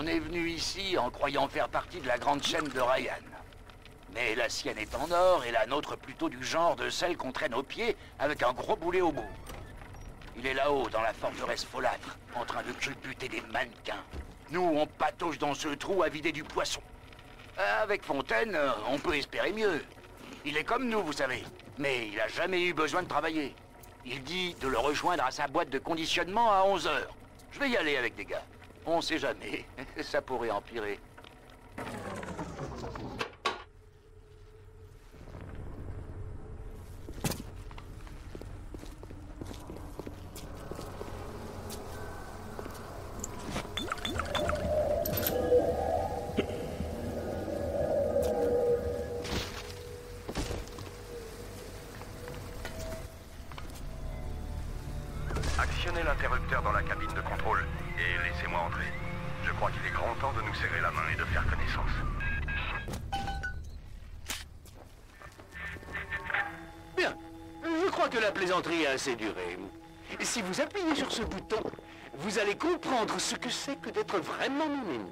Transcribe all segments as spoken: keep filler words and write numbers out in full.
On est venu ici en croyant faire partie de la grande chaîne de Ryan. Mais la sienne est en or et la nôtre plutôt du genre de celle qu'on traîne aux pieds avec un gros boulet au bout. Il est là-haut dans la forteresse folâtre, en train de culbuter des mannequins. Nous, on patauge dans ce trou à vider du poisson. Avec Fontaine, on peut espérer mieux. Il est comme nous, vous savez, mais il a jamais eu besoin de travailler. Il dit de le rejoindre à sa boîte de conditionnement à onze heures. Je vais y aller avec des gars. On sait jamais, ça pourrait empirer. Actionnez l'interrupteur dans la cabine de contrôle et laissez-moi entrer. Je crois qu'il est grand temps de nous serrer la main et de faire connaissance. Bien. Je crois que la plaisanterie a assez duré. Si vous appuyez sur ce bouton, vous allez comprendre ce que c'est que d'être vraiment mon ennemi.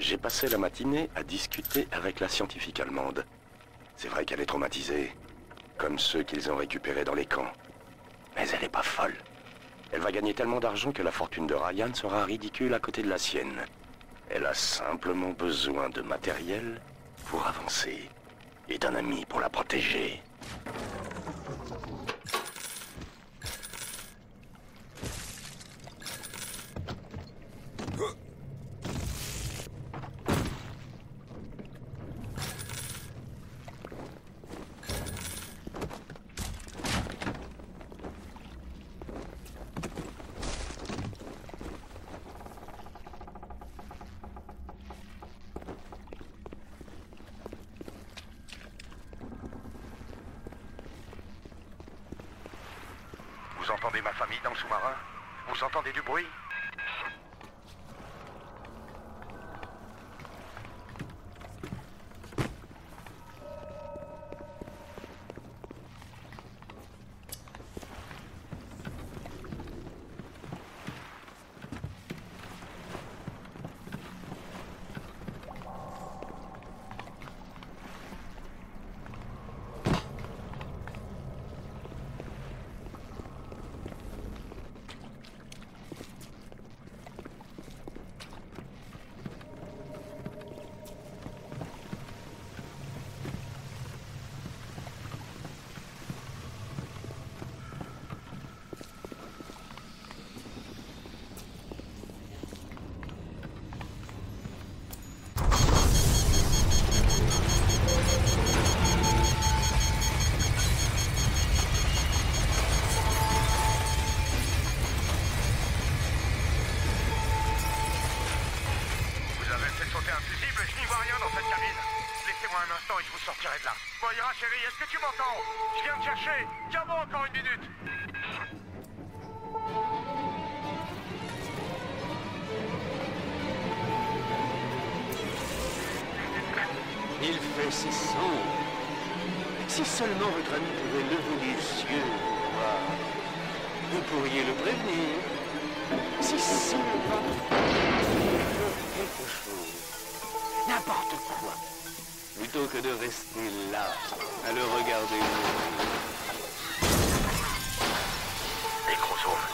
J'ai passé la matinée à discuter avec la scientifique allemande. C'est vrai qu'elle est traumatisée, comme ceux qu'ils ont récupérés dans les camps. Mais elle n'est pas folle. Elle va gagner tellement d'argent que la fortune de Ryan sera ridicule à côté de la sienne. Elle a simplement besoin de matériel pour avancer et d'un ami pour la protéger. Vous entendez ma famille dans le sous-marin? Vous entendez du bruit? Ira, chérie, est-ce que tu m'entends? Je viens te chercher. Tiens bon, encore une minute. Il fait si sombre. Si seulement votre ami pouvait lever les yeux, vous pourriez le prévenir. Si seulement quelque chose, n'importe quoi. Plutôt que de rester là. là, à le regarder. Les gros sauves.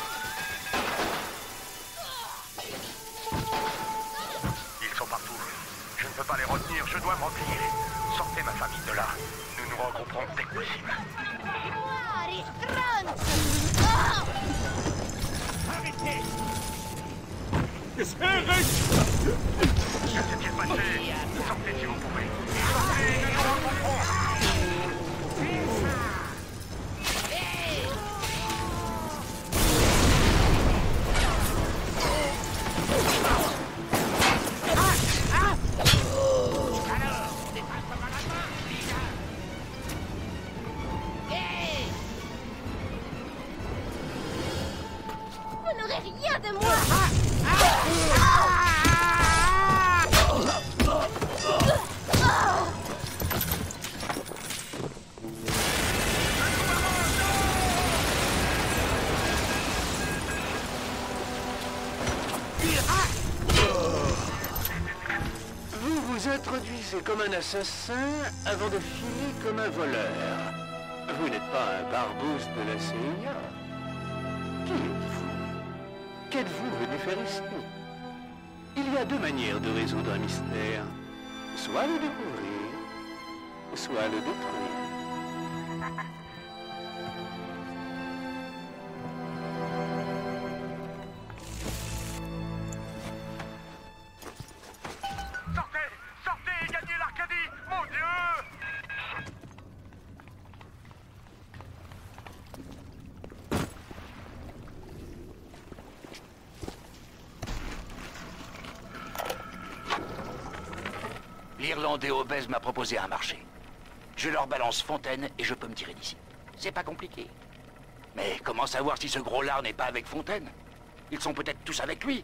Ils sont partout. Je ne peux pas les retenir, je dois me replier. Sortez ma famille de là. Nous nous regrouperons dès que possible. Arrêtez! Que s'est-il passé? Sortez si vous pouvez. Sortez, nous nous rencontrons. Alors, dépasse pas la main, Lina. Vous n'aurez rien de moi. Comme un assassin avant de filer comme un voleur. Vous n'êtes pas un barbouze de la C I A. Qui êtes-vous? Qu'êtes-vous venu faire ici? Il y a deux manières de résoudre un mystère. Soit le découvrir, soit le détruire. L'Irlandais obèse m'a proposé un marché. Je leur balance Fontaine et je peux me tirer d'ici. C'est pas compliqué. Mais comment savoir si ce gros lard n'est pas avec Fontaine? Ils sont peut-être tous avec lui.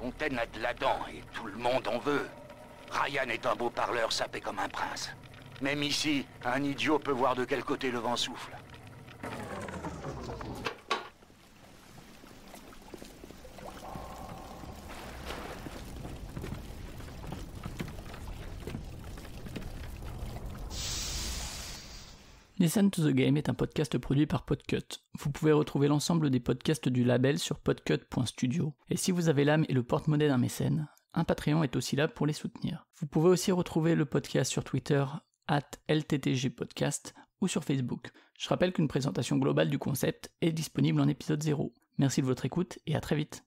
Fontaine a de la dent et tout le monde en veut. Ryan est un beau parleur sapé comme un prince. Même ici, un idiot peut voir de quel côté le vent souffle. Listen to the Game est un podcast produit par Podcut. Vous pouvez retrouver l'ensemble des podcasts du label sur podcut point studio. Et si vous avez l'âme et le porte-monnaie d'un mécène, un Patreon est aussi là pour les soutenir. Vous pouvez aussi retrouver le podcast sur Twitter, arobase L T T G podcast, ou sur Facebook. Je rappelle qu'une présentation globale du concept est disponible en épisode zéro. Merci de votre écoute et à très vite.